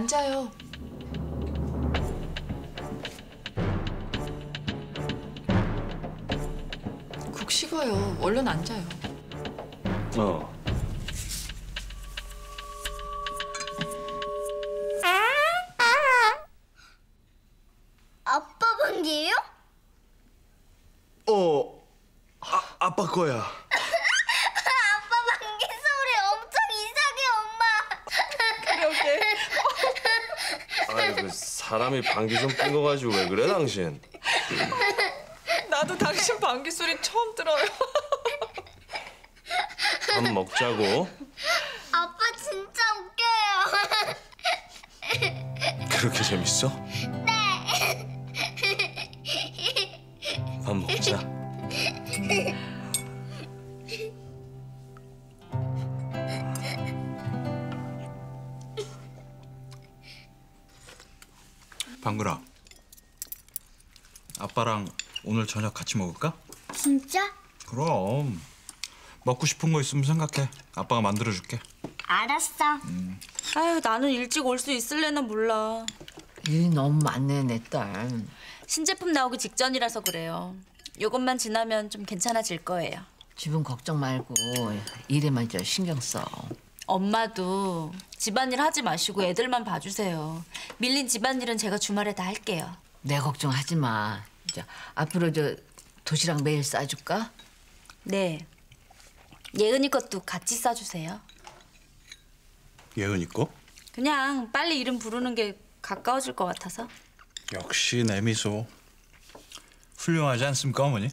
앉아요. 국 식어요. 얼른 앉아요. 어. 아빠 방이에요? 어, 아빠 거야. 사람이 방귀 좀 낀 거 가지고 왜 그래, 당신? 나도 당신 방귀 소리 처음 들어요. 밥 먹자고. 아빠 진짜 웃겨요. 그렇게 재밌어? 네. 밥 먹자. 방구라, 아빠랑 오늘 저녁 같이 먹을까? 진짜? 그럼. 먹고 싶은 거 있으면 생각해. 아빠가 만들어줄게. 알았어. 아유, 나는 일찍 올 수 있을래나 몰라. 일 너무 많네, 내 딸. 신제품 나오기 직전이라서 그래요. 요것만 지나면 좀 괜찮아질 거예요. 집은 걱정 말고 일에만 좀 신경 써. 엄마도 집안일 하지 마시고 애들만 봐주세요. 밀린 집안일은 제가 주말에 다 할게요. 내 걱정하지 마. 이제 앞으로 저 도시락 매일 싸줄까? 네. 예은이 것도 같이 싸주세요. 예은이 거? 그냥 빨리 이름 부르는 게 가까워질 것 같아서. 역시 내 미소. 훌륭하지 않습니까, 어머니?